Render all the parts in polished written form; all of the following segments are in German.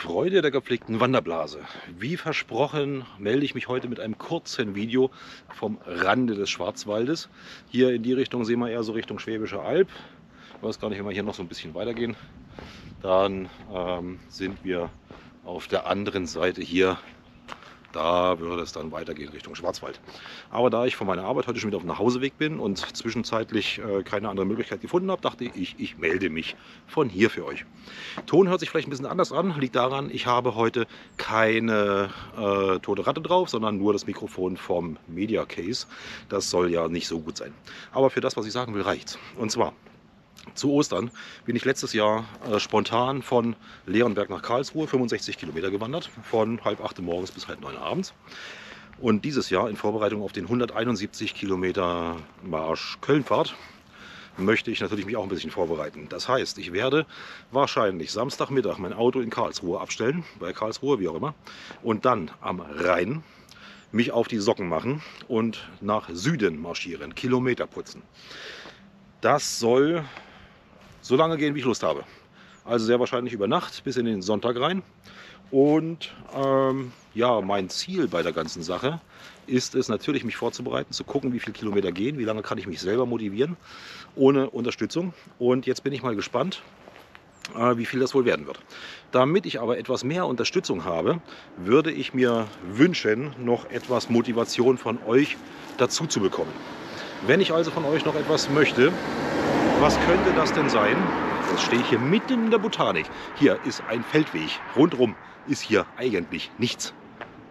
Freude der gepflegten Wanderblase. Wie versprochen melde ich mich heute mit einem kurzen Video vom Rande des Schwarzwaldes. Hier in die Richtung sehen wir eher so Richtung Schwäbische Alb. Ich weiß gar nicht, wenn wir hier noch so ein bisschen weitergehen, dann sind wir auf der anderen Seite hier. Da würde es dann weitergehen Richtung Schwarzwald. Aber da ich von meiner Arbeit heute schon wieder auf dem Nachhauseweg bin und zwischenzeitlich keine andere Möglichkeit gefunden habe, dachte ich, ich melde mich von hier für euch. Ton hört sich vielleicht ein bisschen anders an, liegt daran, ich habe heute keine tote Ratte drauf, sondern nur das Mikrofon vom Media Case. Das soll ja nicht so gut sein. Aber für das, was ich sagen will, reicht's. Und zwar: Zu Ostern bin ich letztes Jahr spontan von Leonberg nach Karlsruhe 65 Kilometer gewandert, von 7:30 morgens bis 9:30 abends. Und dieses Jahr in Vorbereitung auf den 171 Kilometer Marsch Kölnpfad möchte ich natürlich mich auch ein bisschen vorbereiten. Das heißt, ich werde wahrscheinlich Samstagmittag mein Auto in Karlsruhe abstellen, bei Karlsruhe, wie auch immer, und dann am Rhein mich auf die Socken machen und nach Süden marschieren, Kilometer putzen. Das soll so lange gehen, wie ich Lust habe. Also sehr wahrscheinlich über Nacht bis in den Sonntag rein. Und ja, mein Ziel bei der ganzen Sache ist es natürlich, mich vorzubereiten, zu gucken, wie viele Kilometer gehen, wie lange kann ich mich selber motivieren, ohne Unterstützung. Und jetzt bin ich mal gespannt, wie viel das wohl werden wird. Damit ich aber etwas mehr Unterstützung habe, würde ich mir wünschen, noch etwas Motivation von euch dazu zu bekommen. Wenn ich also von euch noch etwas möchte, was könnte das denn sein? Jetzt stehe ich hier mitten in der Botanik. Hier ist ein Feldweg. Rundrum ist hier eigentlich nichts.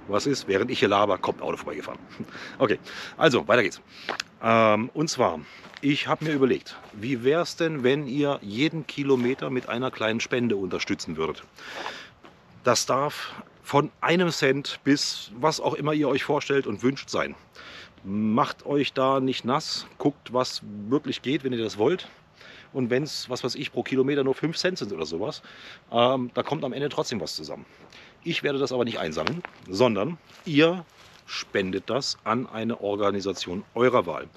Was ist? Während ich hier laber, kommt ein Auto vorbeigefahren. Okay, also weiter geht's. Und zwar, ich habe mir überlegt, wie wäre es denn, wenn ihr jeden Kilometer mit einer kleinen Spende unterstützen würdet? Das darf von 1 Cent bis was auch immer ihr euch vorstellt und wünscht sein. Macht euch da nicht nass, guckt, was wirklich geht, wenn ihr das wollt. Und wenn es, was weiß ich, pro Kilometer nur 5 Cent sind oder sowas, da kommt am Ende trotzdem was zusammen. Ich werde das aber nicht einsammeln, sondern ihr spendet das an eine Organisation eurer Wahl.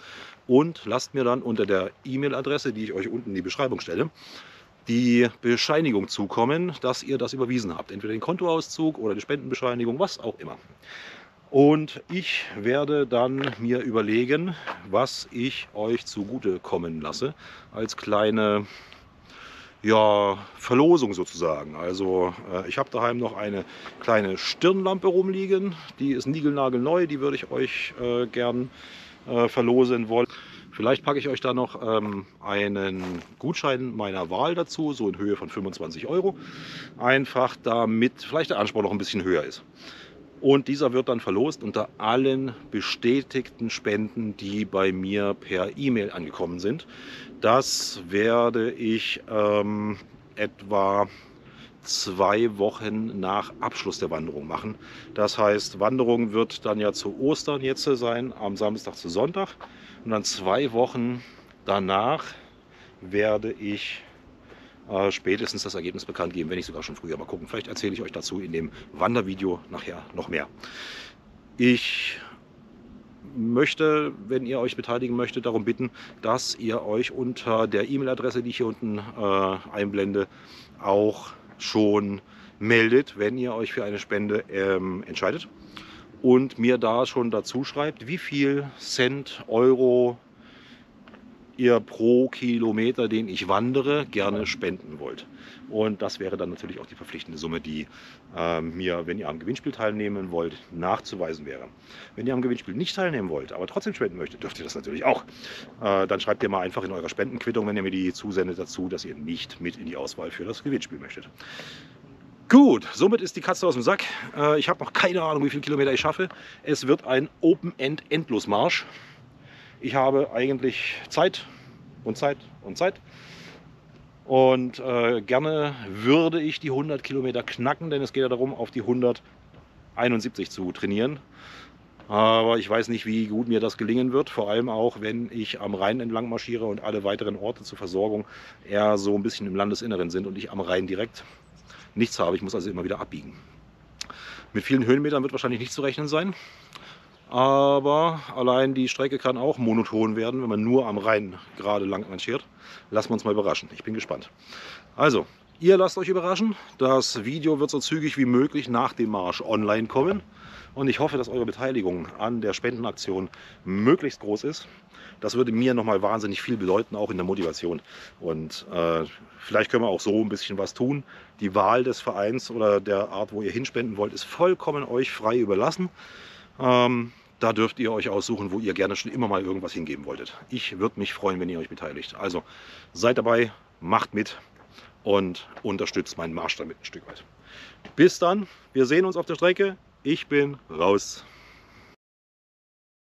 Und lasst mir dann unter der E-Mail-Adresse, die ich euch unten in die Beschreibung stelle, die Bescheinigung zukommen, dass ihr das überwiesen habt. Entweder den Kontoauszug oder die Spendenbescheinigung, was auch immer. Und ich werde dann mir überlegen, was ich euch zugutekommen lasse, als kleine, ja, Verlosung sozusagen. Also ich habe daheim noch eine kleine Stirnlampe rumliegen, die ist niegelnagelneu, die würde ich euch gern verlosen wollen. Vielleicht packe ich euch da noch einen Gutschein meiner Wahl dazu, so in Höhe von 25 €, einfach damit vielleicht der Anspruch noch ein bisschen höher ist. Und dieser wird dann verlost unter allen bestätigten Spenden, die bei mir per E-Mail angekommen sind. Das werde ich etwa 2 Wochen nach Abschluss der Wanderung machen. Das heißt, Wanderung wird dann ja zu Ostern jetzt sein, am Samstag zu Sonntag. Und dann 2 Wochen danach werde ich spätestens das Ergebnis bekannt geben, wenn nicht sogar schon früher. Mal gucken, vielleicht erzähle ich euch dazu in dem Wandervideo nachher noch mehr. Ich möchte, wenn ihr euch beteiligen möchtet, darum bitten, dass ihr euch unter der E-Mail-Adresse, die ich hier unten einblende, auch schon meldet, wenn ihr euch für eine Spende entscheidet und mir da schon dazu schreibt, wie viel Cent, Euro ihr pro Kilometer, den ich wandere, gerne spenden wollt. Und das wäre dann natürlich auch die verpflichtende Summe, die mir, wenn ihr am Gewinnspiel teilnehmen wollt, nachzuweisen wäre. Wenn ihr am Gewinnspiel nicht teilnehmen wollt, aber trotzdem spenden möchtet, dürft ihr das natürlich auch. Dann schreibt ihr mal einfach in eurer Spendenquittung, wenn ihr mir die zusendet, dazu, dass ihr nicht mit in die Auswahl für das Gewinnspiel möchtet. Gut, somit ist die Katze aus dem Sack. Ich habe noch keine Ahnung, wie viele Kilometer ich schaffe. Es wird ein Open-End-Endlosmarsch. Ich habe eigentlich Zeit und Zeit und Zeit. Und gerne würde ich die 100 Kilometer knacken, denn es geht ja darum, auf die 171 zu trainieren. Aber ich weiß nicht, wie gut mir das gelingen wird. Vor allem auch, wenn ich am Rhein entlang marschiere und alle weiteren Orte zur Versorgung eher so ein bisschen im Landesinneren sind und ich am Rhein direkt nichts habe. Ich muss also immer wieder abbiegen. Mit vielen Höhenmetern wird wahrscheinlich nicht zu rechnen sein. Aber allein die Strecke kann auch monoton werden, wenn man nur am Rhein gerade lang marschiert. Lassen wir uns mal überraschen. Ich bin gespannt. Also, Ihr lasst euch überraschen. Das Video wird so zügig wie möglich nach dem Marsch online kommen. Und ich hoffe, dass eure Beteiligung an der Spendenaktion möglichst groß ist. Das würde mir nochmal wahnsinnig viel bedeuten, auch in der Motivation. Und vielleicht können wir auch so ein bisschen was tun. Die Wahl des Vereins oder der Art, wo ihr hinspenden wollt, ist vollkommen euch frei überlassen. Da dürft ihr euch aussuchen, wo ihr gerne schon immer mal irgendwas hingeben wolltet. Ich würde mich freuen, wenn ihr euch beteiligt. Also seid dabei, macht mit und unterstützt meinen Marsch damit ein Stück weit. Bis dann, wir sehen uns auf der Strecke. Ich bin raus.